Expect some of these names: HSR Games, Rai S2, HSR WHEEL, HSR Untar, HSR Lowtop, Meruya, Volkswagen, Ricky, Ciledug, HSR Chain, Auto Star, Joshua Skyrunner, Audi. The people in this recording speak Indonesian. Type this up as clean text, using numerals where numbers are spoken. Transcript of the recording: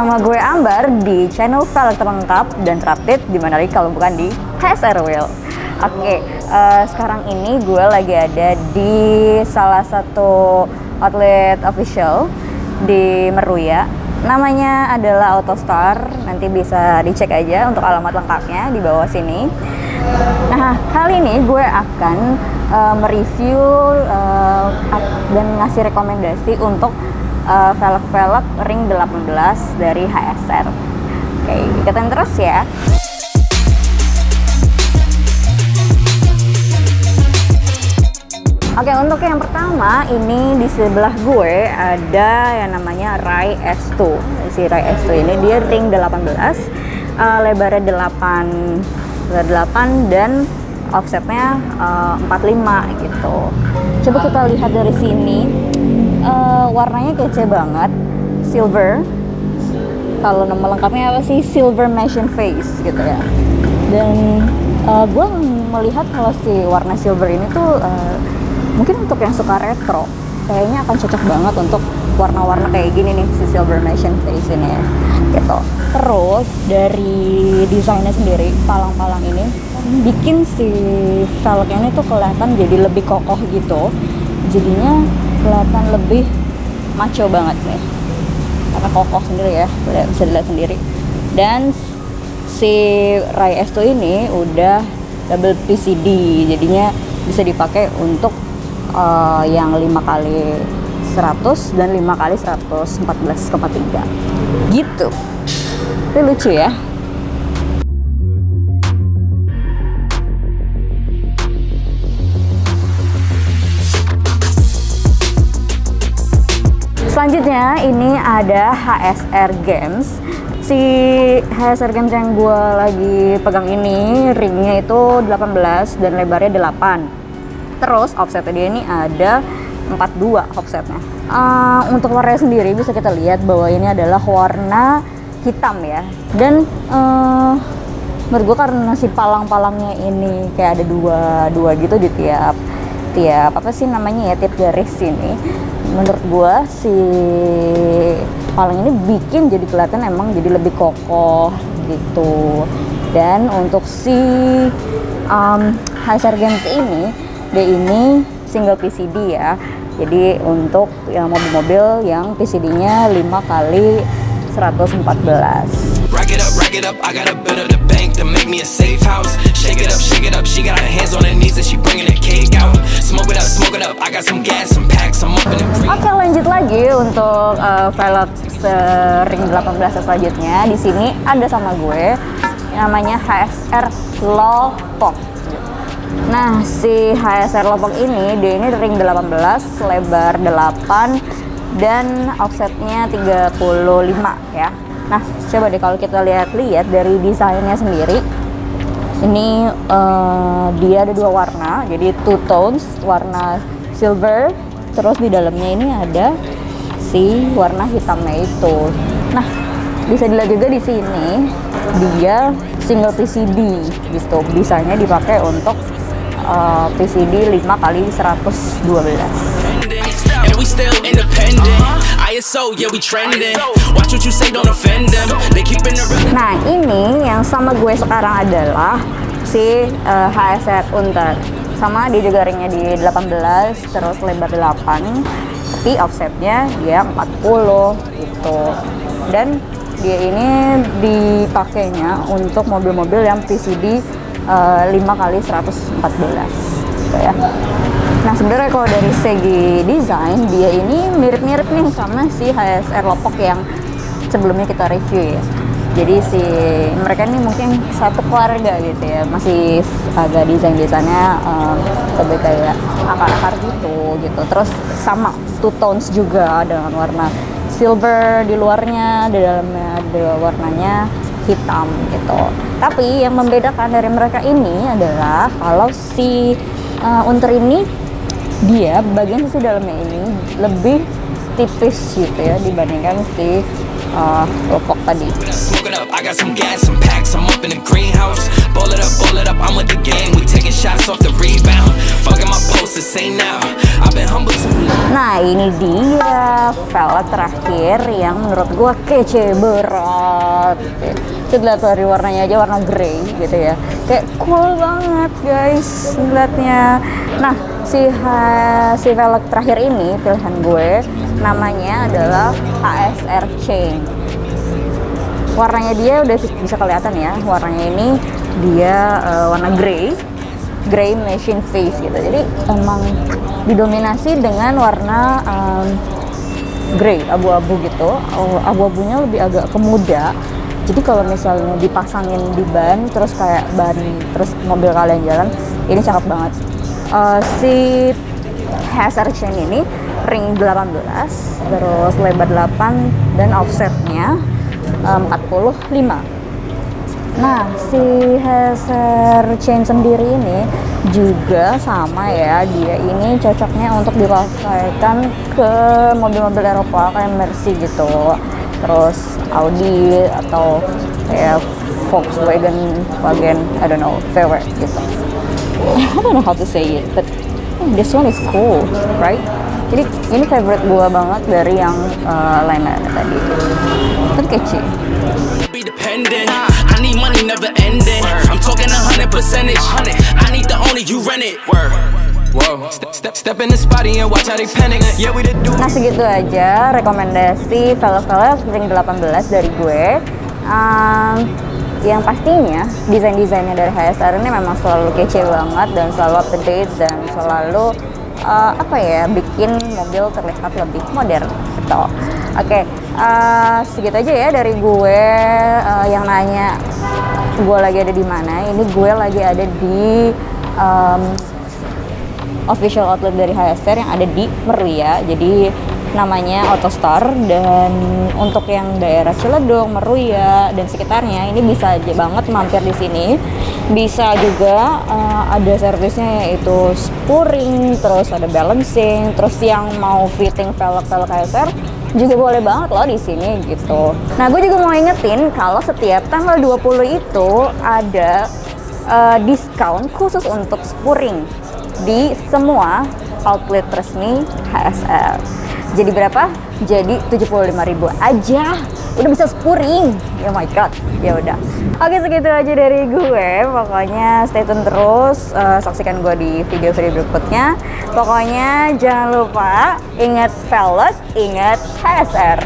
bersama gue Ambar di channel velg terlengkap dan terupdate di mana lagi kalau bukan di HSR Wheel. Oke, sekarang ini gue lagi ada di salah satu outlet official di Meruya. Namanya adalah Auto Star. Nanti bisa dicek aja untuk alamat lengkapnya di bawah sini. Nah, kali ini gue akan mereview dan ngasih rekomendasi untuk velg-velg ring 18 dari HSR. Oke, ikutin terus ya. Oke, untuk yang pertama ini di sebelah gue ada yang namanya Rai S2. Si Rai S2 ini dia ring 18, lebarnya 8 dan offsetnya 45 gitu. Coba kita lihat dari sini. Warnanya kece banget, silver. Kalau nama lengkapnya apa sih? Silver Mason Face gitu ya. Dan gue melihat kalau si warna silver ini tuh mungkin untuk yang suka retro, kayaknya akan cocok banget untuk warna-warna kayak gini nih, si Silver Mason Face ini ya, gitu. Terus dari desainnya sendiri, palang-palang ini bikin si velgnya ini tuh kelihatan jadi lebih kokoh gitu. Jadinya kelihatan lebih maco banget nih, karena kokoh sendiri ya, bisa dilihat sendiri. Dan si Rai S2 ini udah double PCD, jadinya bisa dipakai untuk yang 5x100 dan 5x114,3 gitu. Itu lucu ya. Selanjutnya ini ada HSR Games. Si HSR Games yang gue lagi pegang ini ringnya itu 18 dan lebarnya 8. Terus offsetnya dia ini ada 42 offsetnya. Untuk warnanya sendiri bisa kita lihat bahwa ini adalah warna hitam ya. Dan menurut gue karena si palang-palangnya ini kayak ada dua gitu di tiap apa sih namanya ya, tiap garis sini. Menurut gue si palang ini bikin jadi kelihatan emang jadi lebih kokoh gitu. Dan untuk si HSR Games ini, dia ini single PCD ya. Jadi untuk yang mobil-mobil yang PCD-nya 5x114. Rack it up, I got a bit of the bank to make me a safe house. Shake it up, she got her hands on her knees and she bringing the cake out. Smoke it up, I got some gas, some packs, I'm up in the creek. Oke, lanjut lagi untuk velg ring 18 selanjutnya. Di sini ada sama gue, namanya HSR Lowtop. Nah, si HSR Lowtop ini, dia ini ring 18, lebar 8 dan offsetnya 35 ya. Nah, coba deh kalau kita lihat-lihat dari desainnya sendiri. Ini dia ada dua warna, jadi two tones, warna silver, terus di dalamnya ini ada si warna hitamnya itu. Nah, bisa dilihat juga di sini dia single PCD gitu. Bisanya dipakai untuk PCD 5x112. Nah, ini yang sama gue sekarang adalah si HSR Untar. Sama dia juga ringnya di 18, terus lebar 8, tapi offsetnya dia 40 gitu. Dan dia ini dipakainya untuk mobil-mobil yang PCD 5x114 gitu ya. Nah, sebenarnya kalau dari segi desain dia ini mirip-mirip nih sama si HSR Lowtop yang sebelumnya kita review ya. Jadi si mereka ini mungkin satu keluarga gitu ya, masih agak desainnya lebih kayak akar-akar gitu. Terus sama two tones juga, dengan warna silver di luarnya, di dalamnya ada warnanya hitam gitu. Tapi yang membedakan dari mereka ini adalah kalau si Untar ini dia bagian sisi dalamnya ini lebih tipis gitu ya dibandingkan si rokok tadi. Nah, ini dia valet terakhir yang menurut gua kece berat. Kita lihat dari warnanya aja, warna grey gitu ya, kayak cool banget guys ngeliatnya. Nah, si velg terakhir ini pilihan gue, namanya adalah HSR Chain. Warnanya dia udah bisa kelihatan ya, warnanya ini dia warna grey machine face gitu, jadi emang didominasi dengan warna grey, abu-abu gitu. Abu-abunya lebih agak ke muda. Jadi kalau misalnya dipasangin di ban, terus kayak ban, terus mobil kalian jalan, ini cakep banget. Si HSR Chain ini ring 18, terus lebar 8, dan offsetnya 45. Nah, si HSR Chain sendiri ini juga sama ya, dia ini cocoknya untuk dipakaikan ke mobil-mobil Eropa kayak Mercy gitu, terus Audi atau kayak Volkswagen, I don't know, VW gitu. I don't know how to say it, but this one is cool, right? Jadi ini favorite gua banget dari yang lain-lain tadi. Kan kece. Nah, segitu aja rekomendasi velg-velg ring 18 dari gue. Yang pastinya desain-desainnya dari HSR ini memang selalu kece banget dan selalu update dan selalu bikin mobil terlihat lebih modern gitu. Oke, segitu aja ya dari gue. Yang nanya gue lagi ada di mana, ini gue lagi ada di official outlet dari HSR yang ada di Meruya, jadi namanya Auto Star. Dan untuk yang daerah Ciledug, Meruya dan sekitarnya ini bisa aja banget mampir di sini. Bisa juga ada servisnya, yaitu spuring, terus ada balancing, terus yang mau fitting velg-velg HSR juga boleh banget loh di sini gitu. Nah, gue juga mau ingetin kalau setiap tanggal 20 itu ada diskon khusus untuk spuring di semua outlet resmi HSR. Jadi berapa? Jadi 75.000 aja udah bisa spuring. Oh my god, ya udah. Oke, segitu aja dari gue. Pokoknya stay tune terus, saksikan gue di video-video berikutnya. Pokoknya jangan lupa ingat velos, ingat HSR.